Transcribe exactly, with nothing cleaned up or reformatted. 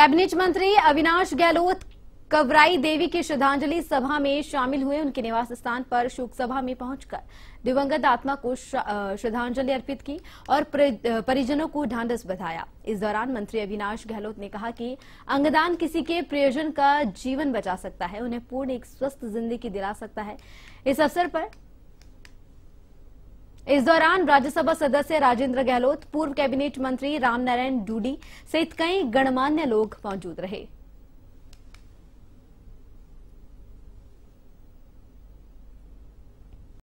Cabinet मंत्री अविनाश गहलोत कवराई देवी की श्रद्धांजलि सभा में शामिल हुए। उनके निवास स्थान पर शोक सभा में पहुंचकर दिवंगत आत्मा को श्रद्धांजलि अर्पित की और परिजनों को ढांढस बधाया। इस दौरान मंत्री अविनाश गहलोत ने कहा कि अंगदान किसी के प्रियजन का जीवन बचा सकता है, उन्हें पूर्ण एक स्वस्थ जिंदगी दिला सकता है। इस अवसर पर इस दौरान राज्यसभा सदस्य राजेंद्र गहलोत, पूर्व कैबिनेट मंत्री रामनारायण डूडी सहित कई गणमान्य लोग मौजूद रहे।